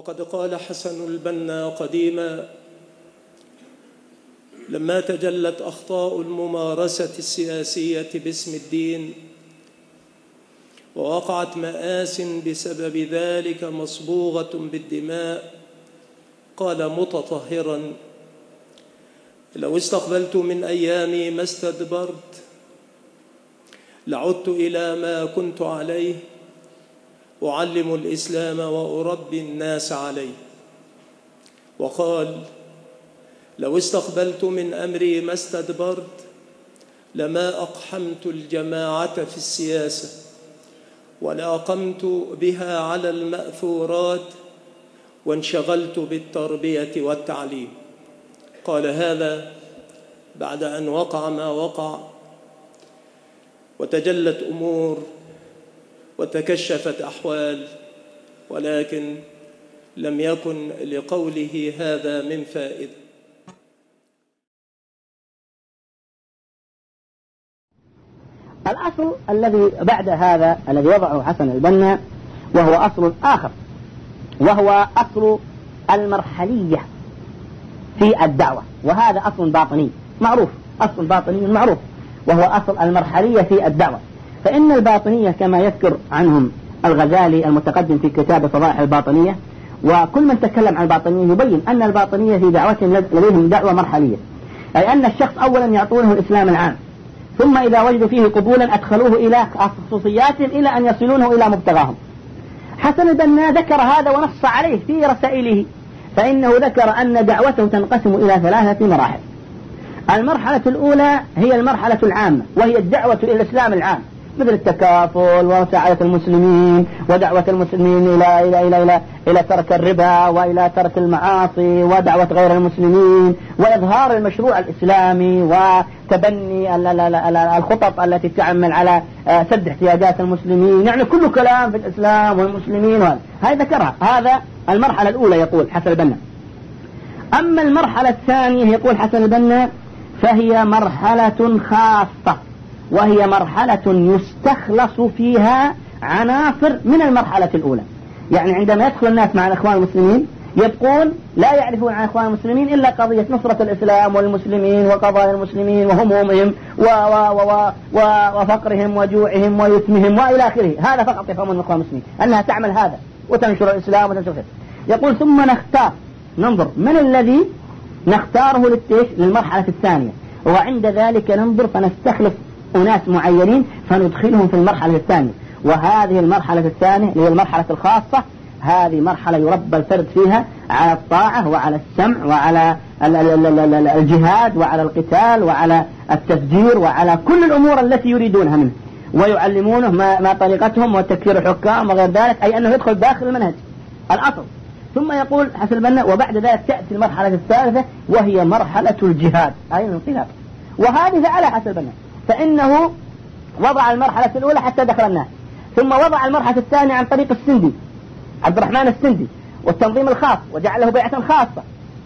وقد قال حسن البنا قديما: لما تجلت أخطاء الممارسة السياسية باسم الدين ووقعت مآسٍ بسبب ذلك مصبوغة بالدماء، قال متطهرا: لو استقبلت من أيامي ما استدبرت لعدت إلى ما كنت عليه، أعلم الإسلام وأربي الناس عليه. وقال: لو استقبلت من أمري ما استدبرت لما أقحمت الجماعة في السياسة، ولأقمت بها على المأثورات، وانشغلت بالتربية والتعليم. قال هذا بعد أن وقع ما وقع، وتجلت أمور وتكشفت أحوال، ولكن لم يكن لقوله هذا من فائدة. الأصل الذي بعد هذا الذي وضعه حسن البنا، وهو أصل آخر، وهو أصل المرحلية في الدعوة، وهذا أصل باطني معروف، أصل باطني معروف، وهو أصل المرحلية في الدعوة. فإن الباطنية كما يذكر عنهم الغزالي المتقدم في كتابه فضائح الباطنية، وكل من تكلم عن الباطنية يبين أن الباطنية في دعوتهم لديهم دعوة مرحلية، أي أن الشخص أولا يعطونه الإسلام العام، ثم إذا وجدوا فيه قبولا أدخلوه إلى خصوصيات إلى أن يصلونه إلى مبتغاهم. حسن البنا ذكر هذا ونص عليه في رسائله، فإنه ذكر أن دعوته تنقسم إلى ثلاثة مراحل. المرحلة الأولى هي المرحلة العامة، وهي الدعوة إلى الإسلام العام، مثل التكافل وسعادة المسلمين ودعوة المسلمين إلى إلى إلى إلى إلى ترك الربا وإلى ترك المعاصي ودعوة غير المسلمين وإظهار المشروع الإسلامي وتبني الخطط التي تعمل على سد احتياجات المسلمين، يعني كل كلام في الإسلام والمسلمين، هذا ذكرها. هذا المرحلة الأولى يقول حسن البنا. أما المرحلة الثانية يقول حسن البنا فهي مرحلة خاصة، وهي مرحلة يستخلص فيها عناصر من المرحلة الأولى، يعني عندما يدخل الناس مع الإخوان المسلمين يبقون لا يعرفون عن الإخوان المسلمين إلا قضية نصرة الإسلام والمسلمين وقضايا المسلمين وهمومهم وفقرهم وجوعهم ويتمهم وإلى آخره، هذا فقط يفهمون الإخوان المسلمين أنها تعمل هذا وتنشر الإسلام وتنشر الخير. يقول: ثم نختار، ننظر من الذي نختاره للمرحلة الثانية، وعند ذلك ننظر فنستخلص أناس معينين فندخلهم في المرحلة الثانية. وهذه المرحلة الثانية هي المرحلة الخاصة، هذه مرحلة يربى الفرد فيها على الطاعة وعلى السمع وعلى الجهاد وعلى القتال وعلى التفجير وعلى كل الأمور التي يريدونها منه، ويعلمونه ما طريقتهم وتكفير الحكام وغير ذلك، أي أنه يدخل داخل المنهج الأصل. ثم يقول حسن البنا: وبعد ذلك تأتي المرحلة الثالثة وهي مرحلة الجهاد، أي الانقلاب. وهذه على حسن البنا، فإنه وضع المرحلة الأولى حتى دخل الناس، ثم وضع المرحلة الثانية عن طريق السندي عبد الرحمن السندي والتنظيم الخاص، وجعله بيعة خاصة،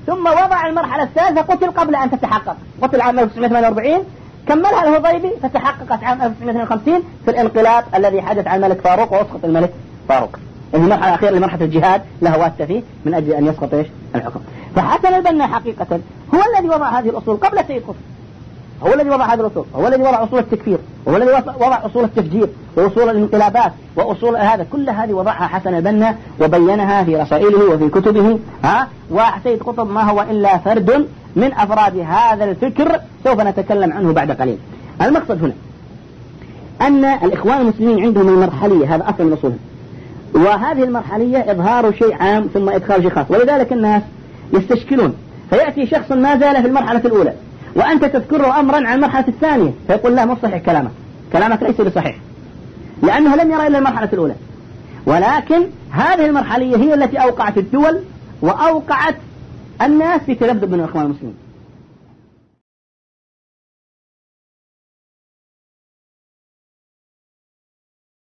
ثم وضع المرحلة الثالثة قتل قبل أن تتحقق، قتل عام 1948، كملها الهضيبي فتحققت عام 1952 في الانقلاب الذي حدث على الملك فاروق وأسقط الملك فاروق. المرحلة الأخيرة لمرحلة الجهاد له واسطة فيه من أجل أن يسقط الحكم. فحسن البنا حقيقة هو الذي وضع هذه الأصول قبل سيد قطب، هو الذي وضع هذا الأصول، هو الذي وضع أصول التكفير، هو الذي وضع أصول التفجير وأصول الانقلابات وأصول هذا، كل هذه وضعها حسن البنا وبينها في رسائله وفي كتبه. وسيد قطب ما هو إلا فرد من أفراد هذا الفكر، سوف نتكلم عنه بعد قليل. المقصد هنا أن الإخوان المسلمين عندهم المرحلية، هذا أصل من أصولهم، وهذه المرحلية إظهار شيء عام ثم إدخال شيء خاص، ولذلك الناس يستشكلون، فيأتي شخص ما زال في المرحلة الأولى وأنت تذكره أمرا عن المرحلة الثانية، فيقول: لا، مو صحيح كلامك، كلامك ليس بصحيح، لأنه لم يرى إلا المرحلة الأولى. ولكن هذه المرحلية هي التي أوقعت الدول وأوقعت الناس في تذبذب من الإخوان المسلمين.